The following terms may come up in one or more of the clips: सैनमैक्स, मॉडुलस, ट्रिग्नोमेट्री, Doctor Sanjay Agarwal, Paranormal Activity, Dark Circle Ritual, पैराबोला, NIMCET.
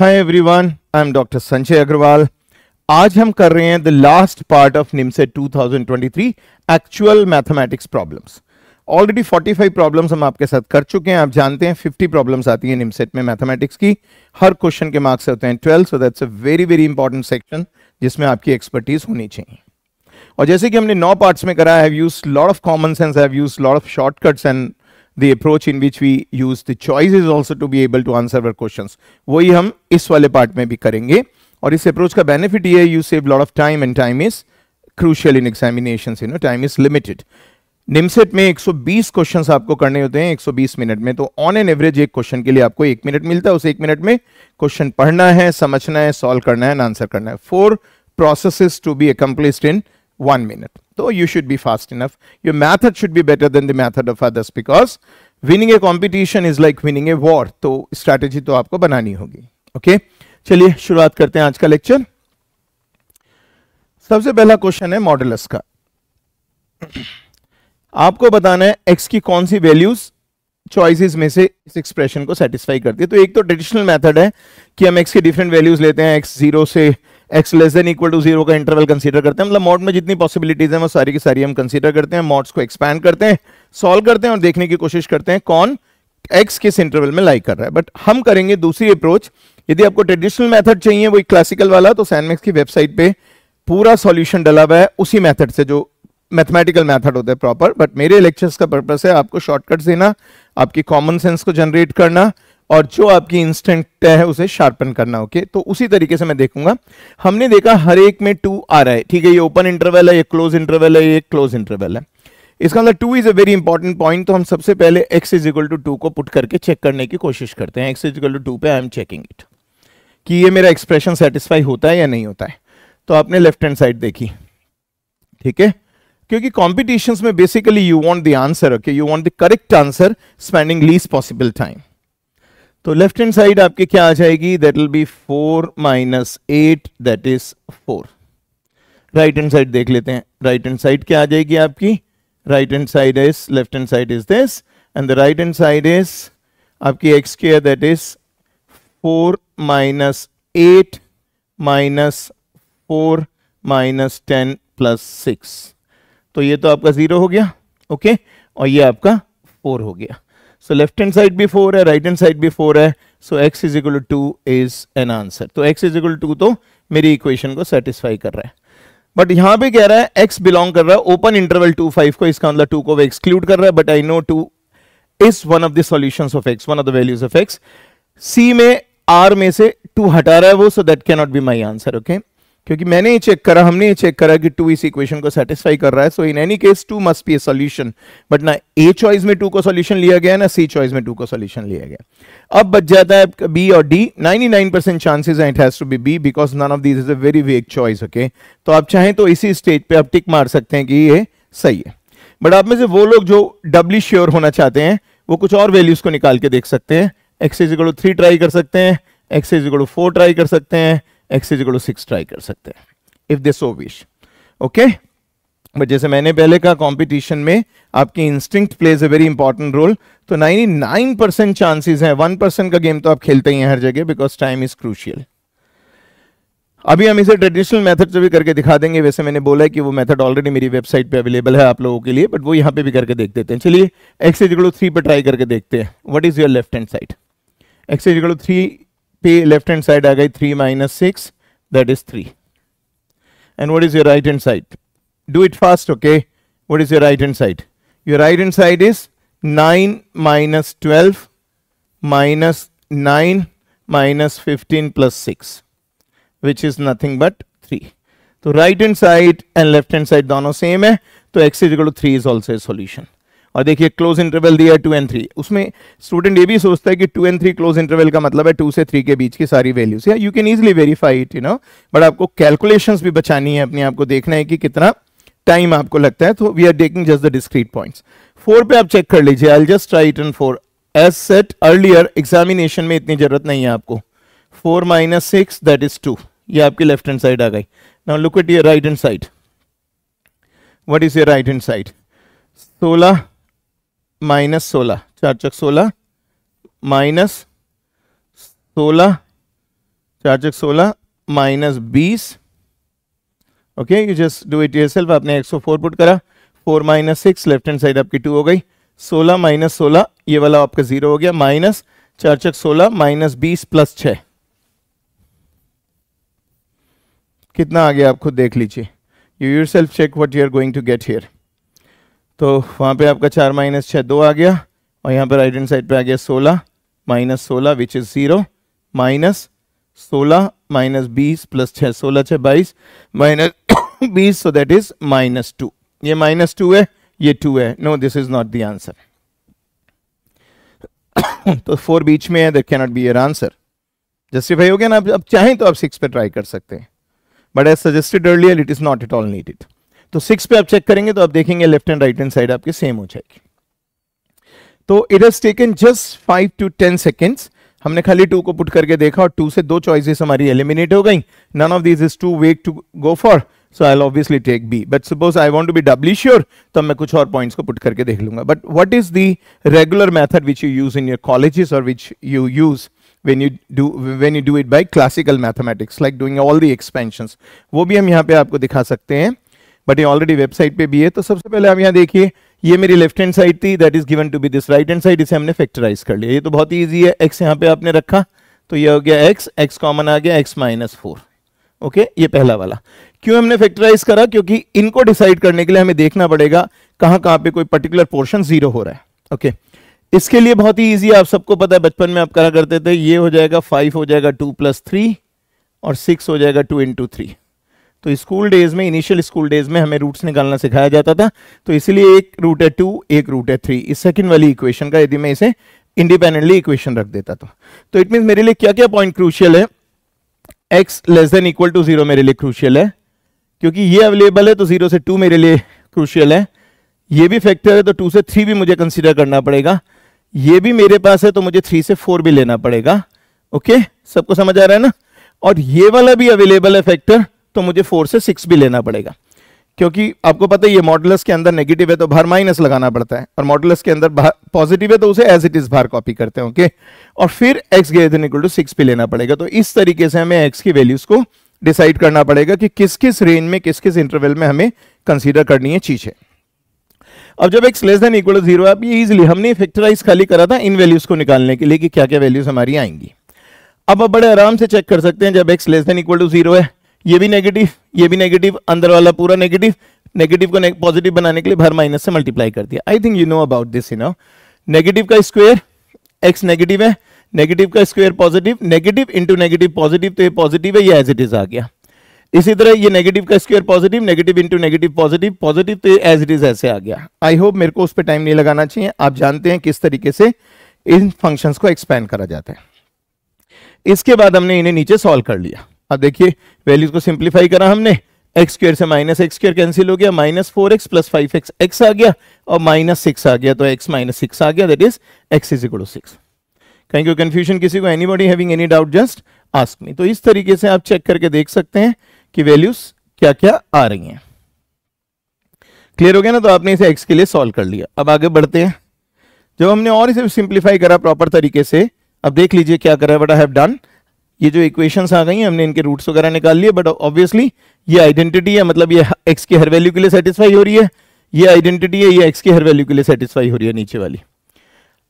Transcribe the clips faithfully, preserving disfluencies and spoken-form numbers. Hi everyone, I am doctor Sanjay Agarwal. आज हम कर रहे हैं the last part of NIMCET twenty twenty three actual mathematics problems. Already पैंतालीस प्रॉब्लम्स हम आपके साथ कर चुके हैं। आप जानते हैं पचास प्रॉब्लम्स आती हैं निमसेट में मैथमेटिक्स की। हर क्वेश्चन के मार्क्स होते हैं twelve, so that's a very very important section जिसमें आपकी एक्सपर्टीज होनी चाहिए। और जैसे कि हमने नौ पार्ट्स में करा, I have used lot of common sense, I have used lot of shortcuts and the approach in which we use the choices also to be able to answer our questions. वही हम इस वाले part में भी करेंगे। और इस approach का बेनिफिट ये है, you save lot of time and time is crucial in examinations, you know, time is limited. NIMCET में एक सौ बीस क्वेश्चंस आपको करने होते हैं एक सौ बीस मिनट में, तो ऑन एन एवरेज एक क्वेश्चन के लिए आपको एक मिनट मिलता है। उस एक मिनट में क्वेश्चन पढ़ना है, समझना है, सॉल्व करना है, आंसर करना है। Four processes to be accomplished in one minute. So you should be fast enough. Your method should be better than the method of others because winning a competition is like winning a war. So strategy तो आपको बनानी होगी. Okay? चलिए शुरुआत करते हैं आज का लेक्चर। सबसे पहला क्वेश्चन है मॉडुलस का। आपको बताना है एक्स की कौन सी वैल्यूज चॉइसेस में से इस एक्सप्रेशन को सेटिस्फाई करती है। तो एक तो ट्रेडिशनल मेथड है कि हम एक्स के डिफरेंट वैल्यूज लेते हैं, एक्स जीरो से x less than equal to zero का इंटरवल कंसीडर करते हैं। मतलब मॉड में जितनी पॉसिबिलिटीज हैं वो सारी की सारी हम कंसीडर करते हैं, मॉड्स को एक्सपैंड करते हैं, सॉल्व करते हैं और देखने की कोशिश करते हैं कौन एक्स किस इंटरवल में लाई कर रहा है। बट हम करेंगे दूसरी अप्रोच। यदि आपको ट्रेडिशनल मेथड चाहिए, वही क्लासिकल वाला, तो सैनमैक्स की वेबसाइट पे पूरा सॉल्यूशन डला हुआ है उसी मेथड से जो मैथमेटिकल मेथड होता है प्रॉपर। बट मेरे लेक्चर्स का पर्पस है आपको शॉर्टकट्स देना, आपकी कॉमन सेंस को जनरेट करना और जो आपकी इंस्टेंट है उसे शार्पन करना। Okay okay? तो उसी तरीके से मैं देखूंगा। हमने देखा हर एक में टू आ रहा है, ठीक है। ये ओपन इंटरवल है, ये क्लोज इंटरवल है, ये क्लोज इंटरवल है। इसका मतलब two is a very important point. तो हम सबसे पहले x is equal to two को पुट करके चेक करने की कोशिश करते हैं। X is equal to two पे आई एम चेकिंग इट कि ये मेरा एक्सप्रेशन सेटिस्फाई होता है या नहीं होता है। तो आपने लेफ्ट हैंड साइड देखी, ठीक है, क्योंकि कॉम्पिटिशन्स में basically you want the answer, okay, you want the correct answer spending least possible time. तो लेफ्ट हैंड साइड आपके क्या आ जाएगी, that will be four minus eight, that is four. Right hand side देख लेते हैं, right hand side क्या आ जाएगी आपकी। Right hand side is, left hand side is this and the right hand side is आपकी x square, that is four minus eight minus four minus ten plus six. तो ये तो आपका zero हो गया, ओके okay? और ये आपका फोर हो गया। सो लेफ्ट हैंड साइड भी फोर है, राइट हैंड साइड भी फोर है। So x is equal to is an answer. तो एक्स इज इक्वल टू तो मेरी इक्वेशन को सेटिस्फाई कर रहा है। बट यहाँ पे कह रहा है एक्स बिलोंग कर रहा है ओपन इंटरवल टू फाइव को, इसका मतलब टू को वो एक्सक्लूड कर रहा है। But I know two is one of the solutions of x, one of the values of x. C में आर में से टू हटा रहा है वो, so that can not be my answer, okay, क्योंकि मैंने ये चेक करा, हमने ये चेक करा कि टू इस इक्वेशन को सेटिस्फाई कर रहा है। So in any case two must be a solution. But ना ए चॉइस में टू को सॉल्यूशन लिया गया, ना सी चॉइस में टू को सॉल्यूशन लिया गया। अब बच जाता है बी और डी। निन्यानवे परसेंट चांसेस हैं it has to be B because none of these is a very vague choice, okay. तो आप चाहें तो इसी स्टेज पे आप टिक मार सकते हैं कि ये सही है। बट आप में से वो लोग जो डबली श्योर होना चाहते हैं वो कुछ और वैल्यूज को निकाल के देख सकते हैं। X is equal to three try कर सकते हैं, x is equal to four try कर सकते हैं, x is equal to six try कर सकते हैं if they so wish, okay. But जैसे मैंने पहले कहा, कंपटीशन में आपकी instinct plays a very important role. तो निन्यानवे परसेंट चांसेस हैं, वन परसेंट का गेम तो आप खेलते ही हैं हर जगह बिकॉज टाइम इज क्रूशियल। अभी हम इसे ट्रेडिशनल मेथड से भी करके दिखा देंगे। वैसे मैंने बोला है कि वो मेथड ऑलरेडी मेरी वेबसाइट पे अवेलेबल है आप लोगों के लिए, बट वो यहाँ पे भी करके देख देते हैं। चलिए x is equal to three पर ट्राई करके देखते हैं। What is your left hand side. X is equal to three पे लेफ्ट हैंड साइड आ गई three minus six, that is three. And what is your right hand side, do it fast, okay. What is your right hand side, your right hand side is nine minus twelve minus nine minus fifteen plus six which is nothing but three. तो right hand side and left hand side दोनों same है, तो x is equal to three is also a solution. और देखिए close interval दिया है two and three, उसमें student ये भी सोचता है कि two and three close interval का मतलब है टू से थ्री के बीच की सारी वैल्यूज। या you can easily verify it, you know, but आपको कैलकुलेशंस भी बचानी है अपने आप को, देखना है कि कितना टाइम आपको लगता है। तो we are taking just the discrete points. Four पे आप चेक कर लीजिए, I will just write in four as set earlier. Examination में इतनी जरूरत नहीं है आपको। Four minus six that is two, ये आपकी लेफ्ट हैंड साइड आ गई। Now look at your right hand side. What is your right hand side, सोलह माइनस सोलह, चार चक सोलह माइनस सोलह चार चक सोलह माइनस बीस. Okay, you just do it yourself. आपने एक सौ फोर पुट करा, four minus six, left hand side आपकी टू हो गई, सोलह माइनस सोलह ये वाला आपका जीरो हो गया, माइनस चार चक सोलह माइनस बीस प्लस छः. कितना आ गया आप खुद देख लीजिए. You yourself check what you are going to get here. तो वहाँ पे आपका चार माइनस छः दो आ गया, और यहाँ पर राइट हैंड साइड पे आ गया सोलह माइनस सोलह विच इज़ ज़ीरो, माइनस सोलह माइनस बीस प्लस छः, सोलह छः बाईस माइनस बीस, so that is minus two. ये माइनस टू है, ये टू है. No, this is not the answer. तो फोर बीच में है, that cannot be your answer. Justify हो गया ना. अब चाहें तो आप सिक्स पे ट्राई कर सकते हैं, but as suggested earlier it is not at all needed. तो सिक्स पे आप चेक करेंगे तो आप देखेंगे left and right hand side आपके सेम हो जाएगी. तो it has taken just five to ten seconds. हमने खाली टू को पुट करके देखा और टू से दो चॉइसेस हमारी एलिमिनेट हो गई. None of this is too vague to go for, so I will obviously take B. But suppose I want to be doubly sure, तो मैं कुछ और पॉइंट्स को पुट करके देख लूंगा. But what is the regular method which you use in your colleges और which you use when you do when you do it by classical mathematics, like doing all the expansions, वो भी हम यहाँ पे आपको दिखा सकते हैं. बट ये ऑलरेडी वेबसाइट पे भी है. तो सबसे पहले आप यहाँ देखिए, ये मेरी लेफ्ट हैंड साइड थी, that is given to be this right hand side. इसे हमने फैक्टराइज कर लिया. ये तो बहुत ही ईजी है. एक्स यहाँ पे आपने रखा तो ये हो गया एक्स, एक्स कॉमन आ गया, एक्स माइनस फोर. ओके, ये पहला वाला क्यों हमने फैक्टराइज करा, क्योंकि इनको डिसाइड करने के लिए हमें देखना पड़ेगा कहाँ कहाँ पे कोई पर्टिकुलर पोर्शन जीरो हो रहा है. Okay okay. इसके लिए बहुत ही इजी है, आप सबको पता है, बचपन में आप करा करते थे. ये हो जाएगा फाइव, हो जाएगा टू प्लस थ्री, और सिक्स हो जाएगा टू इंटू थ्री. तो स्कूल डेज में, इनिशियल स्कूल डेज में हमें रूट्स निकालना सिखाया जाता था. तो इसीलिए एक रूट है टू, एक रूट है थ्री. इस सेकंड वाली इक्वेशन का यदि मैं इसे इंडिपेंडेंटली इक्वेशन रख देता तो, तो इट मीन्स मेरे लिए क्या क्या पॉइंट क्रूशियल है. X less than equal to zero मेरे लिए क्रूशियल है, क्योंकि ये अवेलेबल है. तो जीरो से टू मेरे लिए क्रूशियल है. ये भी फैक्टर है तो टू से थ्री भी मुझे कंसिडर करना पड़ेगा. ये भी मेरे पास है तो मुझे थ्री से फोर भी लेना पड़ेगा. ओके, सबको समझ आ रहा है ना. और ये वाला भी अवेलेबल है फैक्टर, तो मुझे फोर से सिक्स भी लेना पड़ेगा, क्योंकि आपको पता है ये मॉडुलस के अंदर नेगेटिव है तो बाहर माइनस लगाना पड़ता है, और मॉडुलस के अंदर पॉजिटिव है तो उसे एज इट इज बाहर कॉपी करते हैं. ओके, और फिर x greater than equal to six भी लेना पड़ेगा. तो इस तरीके से हमें एक्स की वैल्यूज को डिसाइड करना पड़ेगा कि किस किस रेंज में, किस किस इंटरवल में हमें कंसिडर करनी है चीजें. अब जब x less than equal zero, आप ये इजिली हमने फैक्टराइज खाली करा था इन वैल्यूज को निकालने के लिए कि क्या क्या वैल्यूज हमारी आएंगी. अब आप बड़े आराम से चेक कर सकते हैं. जब x less than equal to zero है, ये भी नेगेटिव, ये भी नेगेटिव, अंदर वाला पूरा नेगेटिव. नेगेटिव को पॉजिटिव बनाने के लिए बाहर माइनस से मल्टीप्लाई कर दिया. I think you know about this. You know, negative का स्क्वायर, एक्स नेगेटिव है, नेगेटिव का square positive, negative into negative positive, तो ये पॉजिटिव है, ये एज इट इज आ गया. इसी तरह ये नेगेटिव का square positive, negative into negative positive positive, तो एज इट इज ऐसे आ गया. आई होप मेरे को उस पर टाइम नहीं लगाना चाहिए. आप जानते हैं किस तरीके से इन फंक्शंस को एक्सपेंड करा जाता है. इसके बाद हमने इन्हें नीचे सॉल्व कर लिया. अब देखिए, वैल्यूज को सिंप्लीफाई करा हमने. एक्स स्क्वायर से माइनस एक्स स्क्वायर कैंसिल हो गया, minus four x plus five x, x आ गया, और माइनस सिक्स आ गया, तो एक्स माइनस सिक्स आ गया, that is x is equal to six. Thank you. Confusion किसी को, anybody having any doubt, just ask me. तो इस तरीके से आप चेक करके देख सकते हैं कि वैल्यूज क्या क्या आ रही हैं. क्लियर हो गया ना. तो आपने इसे एक्स के लिए सॉल्व कर लिया. अब आगे बढ़ते हैं. जब हमने और इसे सिंप्लीफाई करा प्रॉपर तरीके से, अब देख लीजिए क्या करा है. व्हाट आई हैव डन, ये जो इक्वेशंस आ गई हैं, हमने इनके रूट्स वगैरह निकाल लिए. बट ऑब्वियसली ये आइडेंटिटी है, मतलब ये एक्स की हर वैल्यू के लिए सेटिस्फाई हो रही है. ये आइडेंटिटी है, ये एक्स की हर वैल्यू के लिए सेटिस्फाई हो रही है नीचे वाली.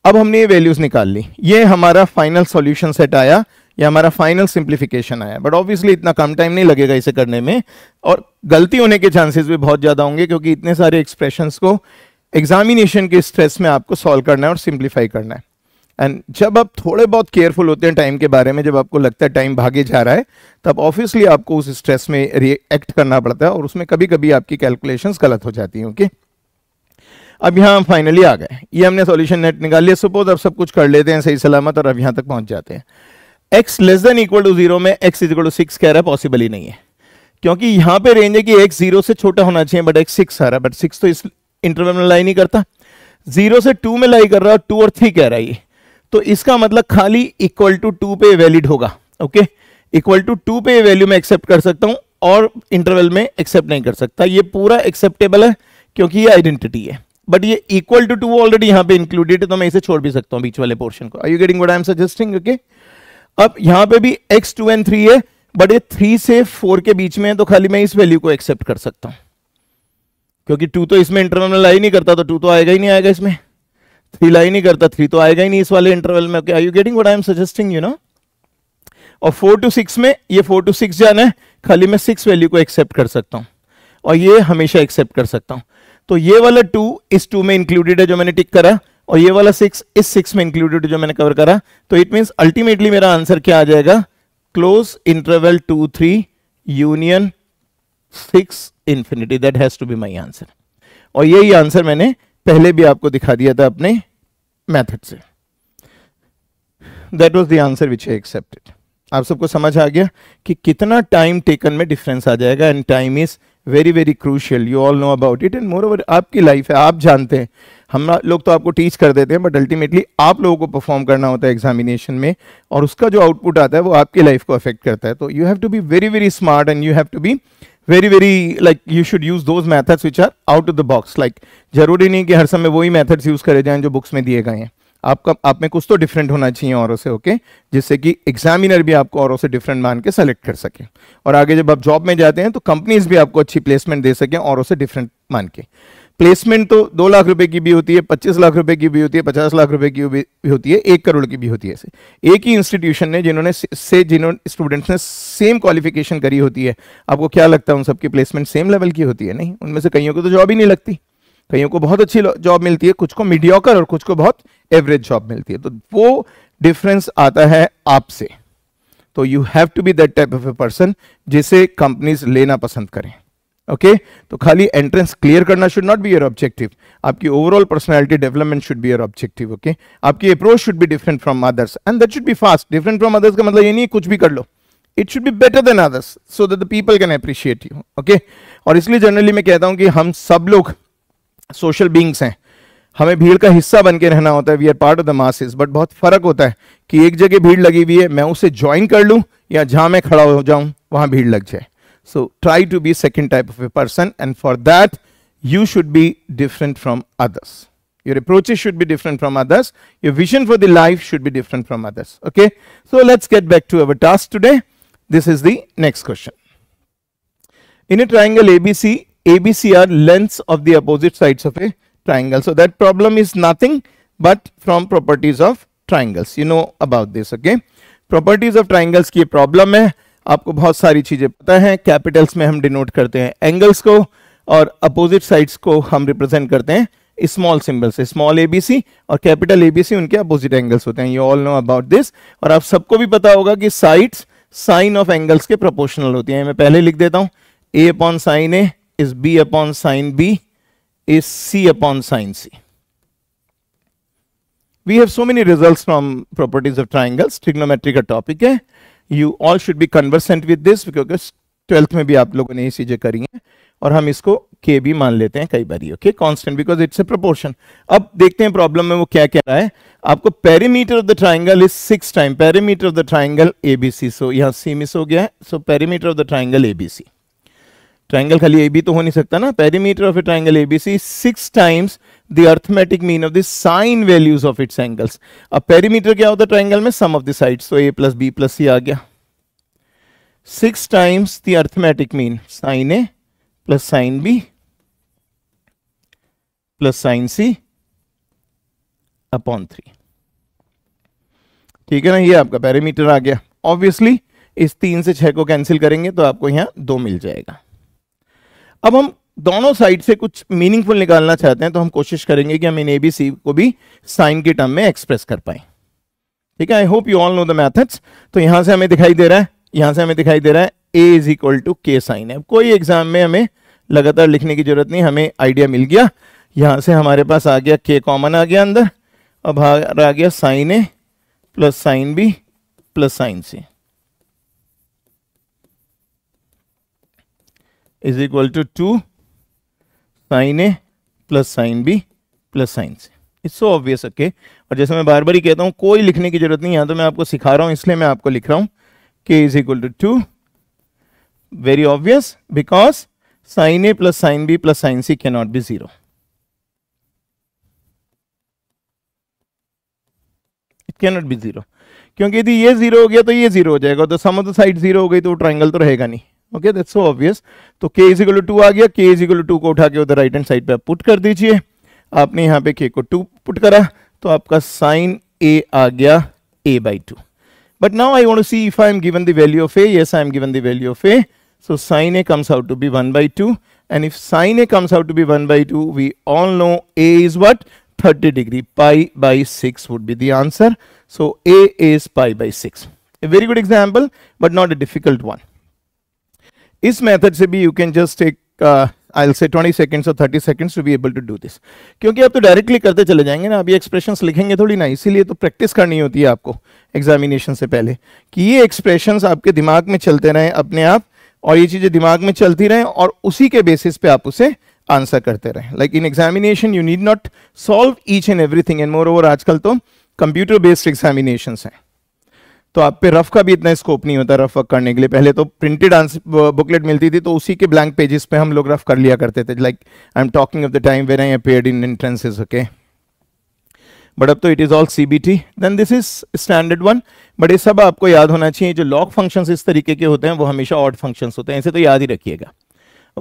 अब हमने ये वैल्यूज निकाल ली. ये हमारा फाइनल सॉल्यूशन सेट आया, ये हमारा फाइनल सिंप्लीफिकेशन आया. बट ऑब्वियसली इतना कम टाइम नहीं लगेगा इसे करने में, और गलती होने के चांसेस भी बहुत ज़्यादा होंगे, क्योंकि इतने सारे एक्सप्रेशंस को एग्जामिनेशन के स्ट्रेस में आपको सॉल्व करना है और सिंप्लीफाई करना है. एंड जब आप थोड़े बहुत केयरफुल होते हैं टाइम के बारे में, जब आपको लगता है टाइम भागे जा रहा है, तब ऑब्वियसली आपको उस स्ट्रेस में रिएक्ट करना पड़ता है, और उसमें कभी कभी आपकी कैलकुलेशंस गलत हो जाती हैं. ओके, अब यहाँ हम फाइनली आ गए. ये हमने सॉल्यूशन नेट निकाल लिया. सपोज अब सब कुछ कर लेते हैं सही सलामत, और अब यहाँ तक पहुँच जाते हैं. X less than equal to zero में x is equal to six कह रहा है, पॉसिबल ही नहीं है, क्योंकि यहाँ पे रेंज है कि एक्स जीरो से छोटा होना चाहिए, बट एक्स सिक्स आ रहा है. बट सिक्स तो इस इंटरवल में लाई नहीं करता, जीरो से टू में लाई कर रहा है, और टू और थ्री कह रहा है ये. तो इसका मतलब खाली इक्वल टू टू पे वैलिड होगा. ओके, इक्वल टू टू पे वैल्यू में एक्सेप्ट कर सकता हूँ, और इंटरवल में एक्सेप्ट नहीं कर सकता. ये पूरा एक्सेप्टेबल है क्योंकि ये आइडेंटिटी है. बट ये इक्वल टू टू ऑलरेडी यहाँ पे इंक्लूडेड है, तो मैं इसे छोड़ भी सकता हूँ बीच वाले पोर्शन को. Are you getting what I am suggesting. Okay, अब यहां पे भी एक्स टू एंड थ्री है, बट ये थ्री से फोर के बीच में है, तो खाली मैं इस वैल्यू को एक्सेप्ट कर सकता हूं क्योंकि टू तो इसमें इंटरवल लाई नहीं करता, तो टू तो आएगा ही नहीं आएगा इसमें, थ्री लाई नहीं करता, थ्री तो आएगा ही नहीं इस वाले इंटरवल में। Okay, are you getting what I am suggesting, you know. और फोर टू सिक्स में ये फोर टू सिक्स जाना है, खाली मैं सिक्स वैल्यू को एक्सेप्ट कर सकता हूँ और ये हमेशा एक्सेप्ट कर सकता हूँ। तो ये वाला टू इस टू में इंक्लूडेड है जो मैंने टिक करा, और ये वाला सिक्स इस सिक्स में इंक्लूडेड है जो मैंने कवर करा। तो इट मीन्स अल्टीमेटली मेरा आंसर क्या आ जाएगा, close interval two three union six infinity, that has to be my answer. और यही आंसर मैंने पहले भी आपको दिखा दिया था अपने मेथड से, that was the answer which I accepted. आप सबको समझ आ गया कि कितना टाइम टेकन में डिफरेंस आ जाएगा, and time is very very crucial, you all know about it, and moreover आपकी लाइफ है, आप जानते हैं। हम लोग तो आपको टीच कर देते हैं, बट अल्टीमेटली आप लोगों को परफॉर्म करना होता है एग्जामिनेशन में, और उसका जो आउटपुट आता है वो आपकी लाइफ को अफेक्ट करता है। तो you have to be very very smart and you have to be very very like you should use those methods which are out of the box. Like जरूरी नहीं कि हर समय वही मैथड्स यूज करे जाएं जो बुक्स में दिए गए हैं, आपका आप में कुछ तो डिफरेंट होना चाहिए औरों से। Okay okay? जिससे कि एग्जामिनर भी आपको औरों से डिफरेंट मान के सेलेक्ट कर सके, और आगे जब आप जॉब में जाते हैं तो कंपनीज भी आपको अच्छी प्लेसमेंट दे सकें औरों से डिफरेंट मान के। प्लेसमेंट तो दो लाख रुपए की भी होती है, पच्चीस लाख रुपए की भी होती है, पचास लाख रुपए की भी होती है, एक करोड़ की भी होती है। एक ही इंस्टीट्यूशन ने जिन्होंने से जिन्होंने स्टूडेंट्स ने सेम क्वालिफिकेशन करी होती है, आपको क्या लगता है उन सबकी प्लेसमेंट सेम लेवल की होती है? नहीं, उनमें से कईयों को तो जॉब ही नहीं लगती, कईयों को बहुत अच्छी जॉब मिलती है, कुछ को मीडियोकर और कुछ को बहुत एवरेज जॉब मिलती है। तो वो डिफरेंस आता है आपसे। तो you have to be that type of a person जिसे कंपनीज लेना पसंद करें। Okay okay? तो खाली एंट्रेंस क्लियर करना should not be your objective, आपकी overall personality development should be your objective. Okay, आपकी approach should be different from others and that should be fast. Different from others का मतलब ये नहीं कुछ भी कर लो, it should be better than others so that the people can appreciate you. Okay, और इसलिए जनरली मैं कहता हूं कि हम सब लोग सोशल बींग्स हैं, हमें भीड़ का हिस्सा बन के रहना होता है, we are part of the masses. But बहुत फर्क होता है कि एक जगह भीड़ लगी हुई है, मैं उसे ज्वाइन कर लूँ या जहाँ मैं खड़ा हो जाऊँ वहाँ भीड़ लग जाए। So try to be second type of a person, and for that you should be different from others. Your approaches should be different from others. Your vision for the life should be different from others. Okay. So let's get back to our task today. This is the next question. In a triangle A B C, A B C are lengths of the opposite sides of a triangle. So that problem is nothing but from properties of triangles. You know about this. Okay. Properties of triangles की problem है, आपको बहुत सारी चीजें पता है। Capitals में हम डिनोट करते हैं एंगल्स को, और अपोजिट साइड्स को हम रिप्रेजेंट करते हैं स्मॉल सिंबल से। स्मॉल एबीसी और कैपिटल एबीसी उनके अपोजिट एंगल्स होते हैं, you all know about this. और आप सबको भी पता होगा कि साइड्स साइन ऑफ एंगल्स के प्रोपोर्शनल होती हैं। मैं पहले लिख देता हूं, A upon sine A is B upon sine B is C upon sine C. We have so many results from properties of triangles, ट्रिग्नोमेट्री का टॉपिक है। You all should be conversant with this क्योंकि twelfth में भी आप लोगों ने ये चीजें करी हैं, और हम इसको k भी मान लेते हैं कई बार। Okay, constant because it's a proportion. अब देखते हैं प्रॉब्लम में वो क्या कह रहा है। आपको perimeter of the triangle is six time perimeter of the triangle ABC. So यहाँ सी मिस हो गया है, so perimeter of the triangle ABC, triangle खाली एबी तो हो नहीं सकता ना। Perimeter of a triangle ABC six times the arithmetic mean of the sine values of its angles. अब पेरीमीटर क्या होता है ट्राइंगल में? Sum of the sides. तो A plus B plus C आ गया। Six times the arithmetic mean, sine A plus sine B plus sine C upon three. ठीक है ना, ये आपका पेरीमीटर आ गया। ऑब्वियसली इस तीन से छह को कैंसिल करेंगे तो आपको यहां दो मिल जाएगा। अब हम दोनों साइड से कुछ मीनिंगफुल निकालना चाहते हैं, तो हम कोशिश करेंगे कि हम इन एबीसी को भी साइन के टर्म में एक्सप्रेस कर पाए। ठीक है, I hope you all know the methods. तो यहां से हमें दिखाई दे रहा है यहां से हमें दिखाई दे रहा है a इज इक्वल टू के साइन है। कोई एग्जाम में हमें लगातार लिखने की जरूरत नहीं, हमें आइडिया मिल गया। यहां से हमारे पास आ गया k कॉमन आ गया अंदर, अब आ गया sine A plus sine B plus sine C is equal to two sine A plus sine B plus sine C. It's so obvious. Okay, और जैसे मैं बार बार ही कहता हूँ कोई लिखने की जरूरत नहीं, यहाँ तो मैं आपको सिखा रहा हूँ इसलिए मैं आपको लिख रहा हूँ। k is equal to two, very obvious because sine A plus sine B plus sine C can not be zero. It can not be zero. क्योंकि यदि ये जीरो हो गया तो ये जीरो हो जाएगा, तो sum of the side zero हो गई तो ट्राइंगल तो रहेगा नहीं। Okay, that's so obvious. तो K is equal to two आ गया, के इज इक्वल टू को उठा के उधर राइट हैंड साइड पे आप पुट कर दीजिए। आपने यहाँ पे के को टू पुट करा तो आपका साइन ए आ गया A by two. But now I want to see if I am given the value of A. Yes, I am given the value of A, so sine A comes out to be one by two, and if sine A comes out to be one by two we all know A is what thirty degree, pi by six would be the answer. So A is pi by six. A very good example, but not a difficult one. इस method से भी you can just take, uh, I'll say twenty seconds or thirty seconds to be able to do this. क्योंकि आप तो directly करते चले जाएंगे ना, अभी expressions लिखेंगे थोड़ी ना, इसीलिए तो प्रैक्टिस करनी होती है आपको एग्जामिनेशन से पहले, कि ये expressions आपके दिमाग में चलते रहें अपने आप, और ये चीज़ें दिमाग में चलती रहें और उसी के बेसिस पे आप उसे आंसर करते रहे। Like in examination you need not solve each and everything, and moreover आजकल तो कंप्यूटर बेस्ड एग्जामिनेशन हैं, तो आप पे रफ का भी इतना स्कोप नहीं होता रफ वर्क करने के लिए। पहले तो प्रिंटेड आंसर बुकलेट मिलती थी तो उसी के ब्लैंक पेजेस पे हम लोग रफ कर लिया करते थे। Like I am talking of the time when I appeared in entrances, okay. But अब तो it is all CBT, then this is standard one. But ये सब आपको याद होना चाहिए, जो लॉग फंक्शंस इस तरीके के होते हैं वो हमेशा ऑड फंक्शंस होते हैं, ऐसे तो याद ही रखिएगा।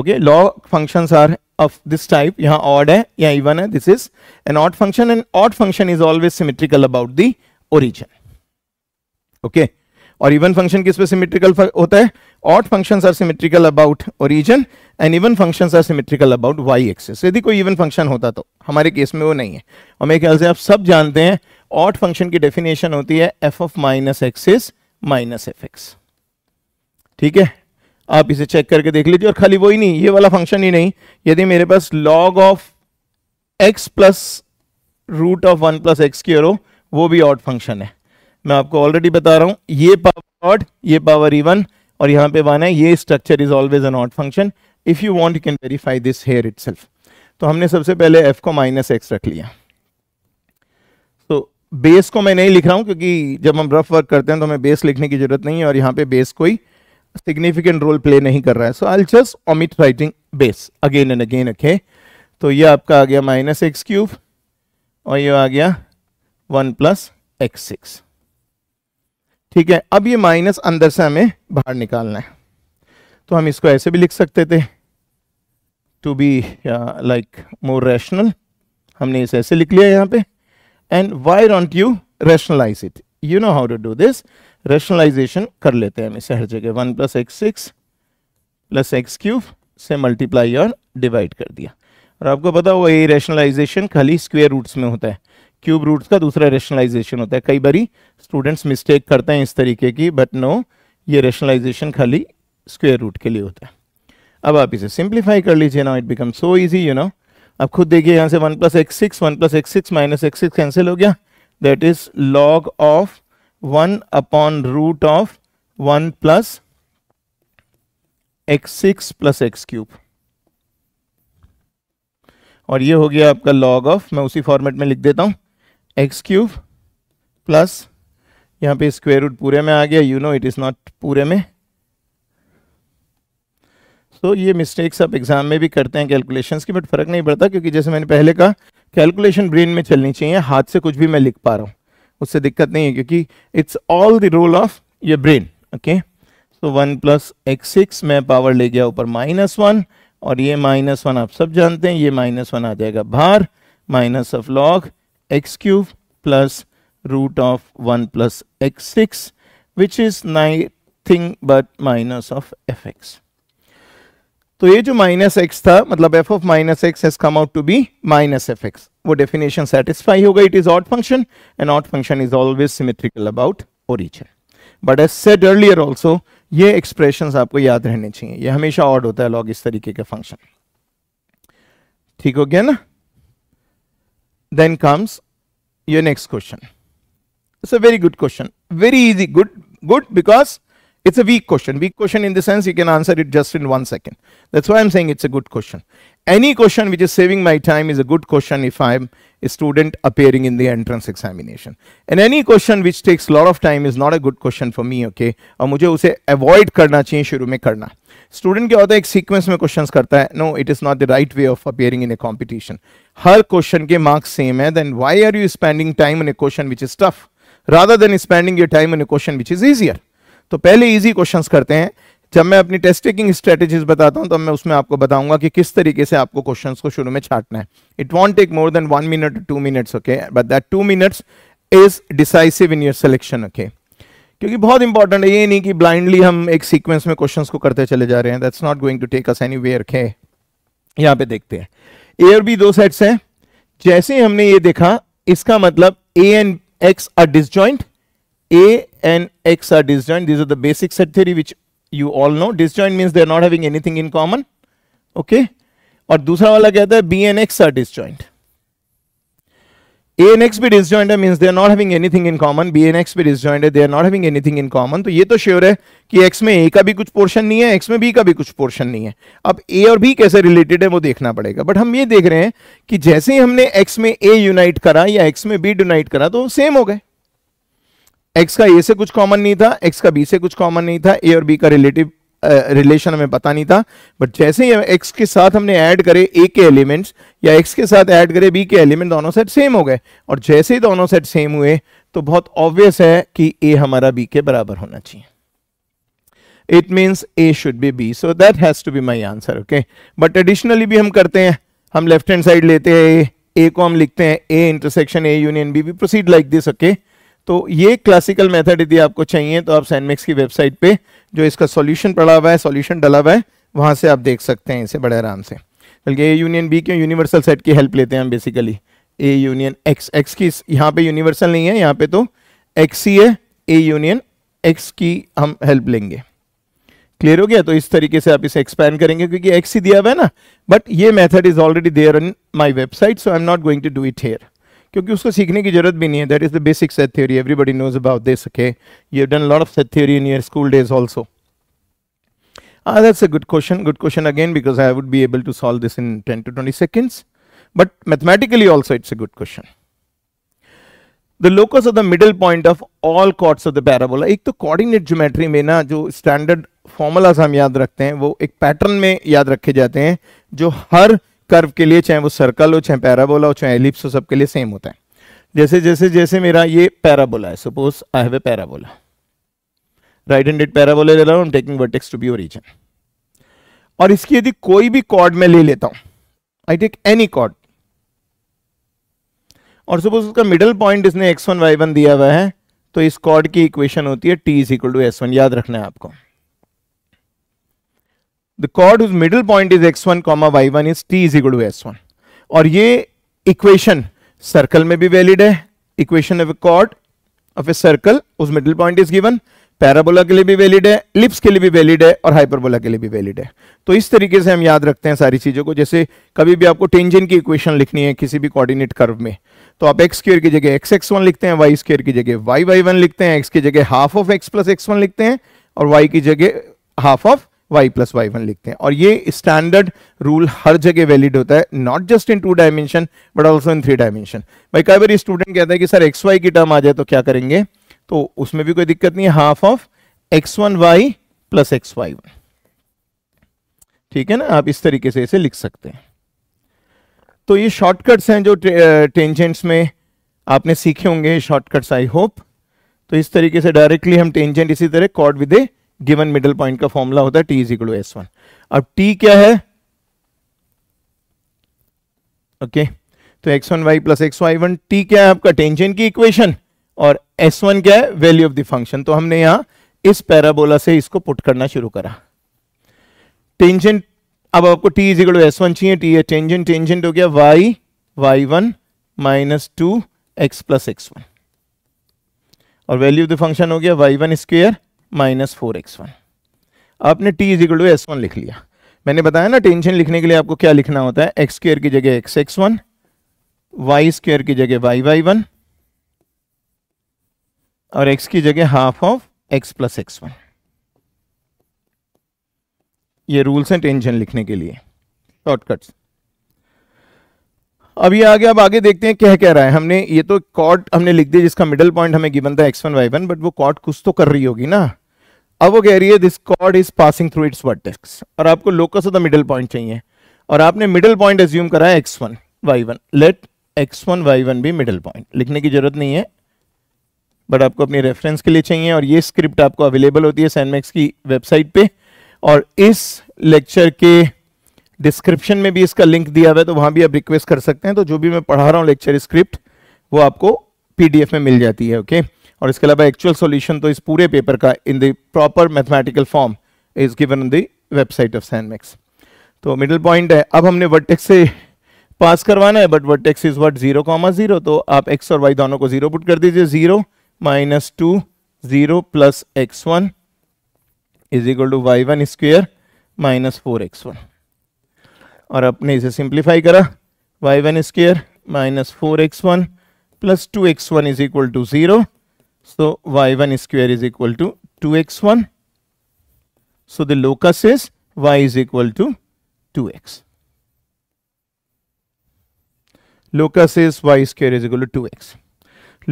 Okay, log functions are of this type, यहाँ odd है या even है, this is an odd function and odd function is always symmetrical about the origin, okay? और even function किस पे symmetrical होता है? Odd functions are symmetrical about origin and even functions are symmetrical about y-axis. यदि कोई even function होता तो, हमारे केस में वो नहीं है, और मेरे ख्याल से आप सब जानते हैं odd function की definition होती है f of minus x is minus f x, ठीक है? आप इसे चेक करके देख लीजिए। और खाली वही नहीं, ये वाला फंक्शन ही नहीं, यदि मेरे पास log of x plus root of one plus X cube हो, वो भी ऑड फंक्शन है। मैं आपको ऑलरेडी बता रहा हूँ, ये पावर ऑड, ये पावर इवन, और यहाँ पे वन है, ये structure is always an odd function. If you want you can verify this here itself. तो हमने सबसे पहले f को माइनस एक्स रख लिया, तो बेस को मैं नहीं लिख रहा हूँ क्योंकि जब हम रफ वर्क करते हैं तो हमें बेस लिखने की जरूरत नहीं है, और यहाँ पे बेस कोई सिग्निफिकेंट रोल प्ले नहीं कर रहा है, so I just omit writing base again and again, okay. तो ये आपका आ गया माइनस एक्स क्यूब और ये आ गया वन प्लस एक्स सिक्स, ठीक है? अब ये माइनस अंदर से हमें बाहर निकालना है, तो हम इसको ऐसे भी लिख सकते थे, to be like more rational हमने इसे ऐसे लिख लिया यहाँ पे। And why don't you rationalize it, you know how to do this, rationalization कर लेते हैं हम इसे हर जगह। One plus X six plus X cube से मल्टीप्लाई और डिवाइड कर दिया, और आपको पता वो ये रेशनलाइजेशन खाली स्क्वायर रूट्स में होता है, क्यूब रूट्स का दूसरा रेशनलाइजेशन होता है। कई बारी स्टूडेंट्स मिस्टेक करते हैं इस तरीके की, बट नो, ये रेशनलाइजेशन खाली स्क्वायर रूट के लिए होता है। अब आप इसे सिंप्लीफाई कर लीजिए ना, it become so easy, you know. अब खुद देखिए, यहाँ से one plus X six one plus X six minus X six cancel हो गया, that is log of one upon root of one plus X six plus X cube, और ये हो गया आपका लॉग ऑफ, मैं उसी फॉर्मेट में लिख देता हूँ, एक्स क्यूब प्लस यहाँ पे स्क्वायर रूट पूरे में आ गया, you know it is not पूरे में। सो ये मिस्टेक्स आप एग्जाम में भी करते हैं कैलकुलेशंस की, बट फर्क नहीं पड़ता, क्योंकि जैसे मैंने पहले कहा कैलकुलेशन ब्रेन में चलनी चाहिए, हाथ से कुछ भी मैं लिख पा रहा हूँ उससे दिक्कत नहीं है, क्योंकि it's all the role of your brain, okay. So one plus X six में पावर ले गया ऊपर माइनस वन, और ये माइनस वन आप सब जानते हैं, ये माइनस वन आ जाएगा बाहर, minus of log X cube plus root of one plus X six which is nothing but minus of F X. तो ये जो माइनस एक्स था, मतलब F of minus X has come out to be minus F X, वो definition satisfy होगा। It is odd function and odd function is always symmetrical about origin, but as said earlier also, ये expressions आपको याद रहने चाहिए, ये हमेशा odd होता है लॉग इस तरीके का फंक्शन, ठीक हो गया ना। Then comes your next question, it's a very good question, very easy, good good because it's a weak question weak question in the sense you can answer it just in one second. That's why I'm saying it's a good question. Any question which is saving my time is a good question if I'm a student appearing in the entrance examination, and any question which takes a lot of time is not a good question for me, okay? aur mujhe use avoid karna chahiye shuru mein karna. Student kya hota hai, ek sequence mein questions karta hai, no, it is not the right way of appearing in a competition. Har question ke marks same hai, then why are you spending time on a question which is tough? rather than spending your time on a question which is easier. तो पहले easy questions करते हैं. जब मैं अपनी test taking strategies बताता हूं तो मैं उसमें आपको बताऊंगा कि किस तरीके से आपको क्वेश्चंस को शुरू में छाटना है. It won't take more than one minute two minutes okay, but that two minutes is decisive in your selection okay, क्योंकि बहुत इंपॉर्टेंट है. ये नहीं कि ब्लाइंडली हम एक सीक्वेंस में क्वेश्चंस को करते चले जा रहे हैं, that's not going to take us anywhere. यहाँ पे देखते हैं ए और बी दो सेट्स हैं. जैसे ही हमने ये देखा इसका मतलब A and X are disjoint, A and X are disjoint. This is the basic set theory which You all know. Disjoint means they are not having anything in common, okay? और दूसरा वाला कहता है B and X are disjoint. A and X भी disjoint है, means they are not having anything in common. B and X भी disjoint है, they are not having anything in common. तो ये तो श्योर है कि X में A का भी कुछ पोर्शन नहीं है, X में B का भी कुछ पोर्शन नहीं है. अब A और B कैसे रिलेटेड है वो देखना पड़ेगा. बट हम ये देख रहे हैं कि जैसे ही हमने X में A यूनाइट करा या X में B यूनाइट करा तो सेम हो गए. एक्स का ए से कुछ कॉमन नहीं था, एक्स का बी से कुछ कॉमन नहीं था, ए और बी का रिलेटिव रिलेशन uh, हमें पता नहीं था. बट जैसे ही एक्स के साथ हमने ऐड करे ए के एलिमेंट्स या एक्स के साथ ऐड करे बी के एलिमेंट, दोनों सेट सेम हो गए. और जैसे ही दोनों सेट सेम हुए तो बहुत ऑब्वियस है कि ए हमारा बी के बराबर होना चाहिए. It means A should be B, so that has to be my answer okay. But additionally भी हम करते हैं, हम लेफ्ट हैंड साइड लेते हैं, ए को हम लिखते हैं A intersection A union B, we proceed like this okay. तो ये क्लासिकल मेथड यदि आपको चाहिए तो आप सैनमैक्स की वेबसाइट पे जो इसका सॉल्यूशन पड़ा हुआ है, सॉल्यूशन डला हुआ है, वहां से आप देख सकते हैं इसे बड़े आराम से. बल्कि ए यूनियन बी के यूनिवर्सल सेट की हेल्प लेते हैं हम basically. A union X, X की यहाँ पे यूनिवर्सल नहीं है, यहाँ पे तो एक्स ही है, ए यूनियन एक्स की हम हेल्प लेंगे. क्लियर हो गया? तो इस तरीके से आप इसे एक्सपैंड करेंगे क्योंकि एक्स ही दिया हुआ है ना. बट ये method is already there on my website, so I am not going to do it here क्योंकि उसको सीखने की जरूरत भी नहीं है. That is the basic set theory, everybody knows about this okay. You have done lot of set theory in your school days also. Ah that's a good question, good question again, because I would be able to solve this in ten to twenty seconds. But mathematically also it's a good question. The locus of the middle point of all chords of the पैराबोला. एक तो coordinate geometry में ना जो standard formulas हम याद रखते हैं वो एक पैटर्न में याद रखे जाते हैं जो हर कर्व के लिए, चाहे वो सर्कल हो, चाहे पैराबोला हो, चाहे एलिप्स हो, सबके लिए सेम होता है. जैसे जैसे जैसे मेरा ये पैराबोला है, suppose I have a पैराबोला, right handed पैराबोला ले रहा हूं, I am taking vertex to be origin. और इसकी यदि कोई भी कॉर्ड मैं ले लेता हूं, आई टेक एनी कॉर्ड, और सपोज उसका मिडल पॉइंट इसने एक्स वन वाई वन दिया हुआ है, तो इस कॉर्ड की इक्वेशन होती है T is equal to S one. याद रखना है आपको. The chord whose middle point is x one comma y one is t is equal to s one. और ये equation circle में भी valid है. Equation of a chord of a circle whose middle point is given. Parabola के लिए भी valid है, ellipse के लिए भी valid है और hyperbola के लिए भी valid है. तो इस तरीके से हम याद रखते हैं सारी चीज़ों को. जैसे कभी भी आपको tangent की equation लिखनी है किसी भी coordinate curve में, तो आप एक्स स्क्र की जगह एक्स एक्स वन लिखते हैं, वाई स्क्र की जगह वाई वाई वन लिखते हैं, एक्स की जगह half of x plus x one लिखते हैं और वाई की जगह half of y plus Y one लिखते हैं. और ये स्टैंडर्ड रूल हर जगह वैलिड होता है, not just in two dimension but also in three dimension. भाई कई बार स्टूडेंट कहता है कि सर एक्स वाई की टर्म आ जाए तो क्या करेंगे, तो उसमें भी कोई दिक्कत नहीं है. Half of x one Y plus x Y one, ठीक है ना, आप इस तरीके से इसे लिख सकते हैं. तो ये शॉर्टकट्स हैं जो टेंजेंट्स में आपने सीखे होंगे, शॉर्टकट्स आई होप. तो इस तरीके से डायरेक्टली हम टेंजेंट, इसी तरह chord with a given middle point का फॉर्मूला होता है t is equal to S one. अब t क्या है ओके okay. तो x one Y plus x Y one, t क्या है आपका टेंजेंट की इक्वेशन, और एस वन क्या है वैल्यू ऑफ द फंक्शन. तो हमने यहां इस पैराबोला से इसको पुट करना शुरू करा टेंजेंट. अब आपको t is equal to S one चाहिए, t है टेंजेंट, टेंजेंट हो गया y y one minus two x plus x one, और वैल्यू ऑफ द फंक्शन हो गया y one square minus four x one. आपने t is equal to S one लिख लिया. मैंने बताया ना टेंशन लिखने के लिए आपको क्या लिखना होता है, एक्स स्क्वायर की जगह x x one, y square की जगह वाई वाई वन, और x की जगह half of x plus x one. ये रूल्स हैं टेंशन लिखने के लिए, शॉर्टकट्स. अब ये आगे, अब आगे देखते हैं क्या कह रहा है. हमने ये तो कॉर्ड हमने लिख दी जिसका मिडल पॉइंट हमें गिवन था x one Y one, but वो कॉर्ड कुछ तो कर रही होगी ना. अब वो कह रही है this chord is passing through its vertex, और आपको locus of the middle point चाहिए, और आपने मिडल पॉइंट एज्यूम करा है x one Y one. Let x one Y one be middle point, लिखने की जरूरत नहीं है, बट आपको अपनी रेफरेंस के लिए चाहिए, और ये स्क्रिप्ट आपको अवेलेबल होती है सैनमैक्स की वेबसाइट पे, और इस लेक्चर के डिस्क्रिप्शन में भी इसका लिंक दिया हुआ है, तो वहाँ भी आप रिक्वेस्ट कर सकते हैं। तो जो भी मैं पढ़ा रहा हूँ लेक्चर स्क्रिप्ट वो आपको पीडीएफ में मिल जाती है, ओके। और इसके अलावा एक्चुअल सॉल्यूशन तो इस पूरे पेपर का in the proper mathematical form is given on the website of सैनमैक्स। तो मिडिल पॉइंट है, अब हमने वर्टेक्स से पास करवाना है, but vertex is what zero comma zero, तो आप एक्स और वाई दोनों को जीरो पुट कर दीजिए, zero minus two zero plus x one is equal to y one square minus four x one, और आपने इसे सिंप्लीफाई करा, y one square minus four x one plus two x one is equal to zero, so y one square is equal to two x one, so the locus is y is equal to two x, locus is y square is equal to two x.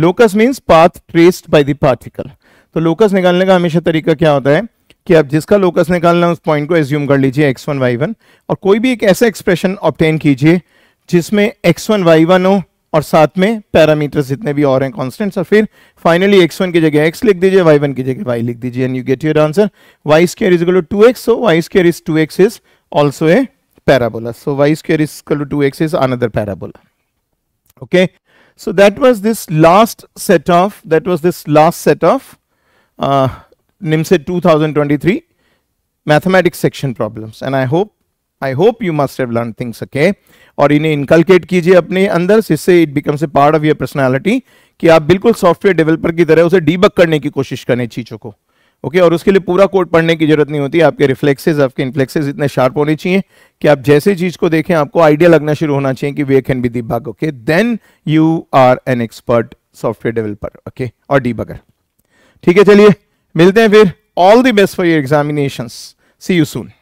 locus means path traced by the particle. तो locus निकालने का हमेशा तरीका क्या होता है कि आप जिसका locus निकालना है उस पॉइंट को एज्यूम कर लीजिए एक्स वन वाई वन, और कोई भी एक ऐसा एक्सप्रेशन ऑब्टेन कीजिए जिसमें एक्स वन वाई वन हो और साथ में पैरामीटर्स जितने भी और हैं कॉन्स्टेंट्स, और फिर फाइनली एक्स वन की जगह x लिख दीजिए, वाई वन की जगह y लिख दीजिए, and you get your answer y square is equal to two x. so y square is two x is also a parabola, so y square is equal to two x is another parabola. Okay, so that was this last set of that was this last set of uh, NIMCET twenty twenty-three mathematics section problems, and I hope I hope you must have learned things. Okay, और इन्हें inculcate कीजिए अपने अंदर, इससे it becomes a part of your personality कि आप बिल्कुल software developer की तरह उसे डीबग करने की कोशिश करें चीज़ों को, ओके okay, और उसके लिए पूरा कोड पढ़ने की जरूरत नहीं होती, आपके रिफ्लेक्सेस आपके इन्फ्लेक्सेस इतने शार्प होने चाहिए कि आप जैसे चीज को देखें आपको आइडिया लगना शुरू होना चाहिए कि वे can be debug, okay, then you are an expert software developer, okay, और डीबगर। ठीक है, चलिए मिलते हैं फिर, all the best for your examinations, see you soon.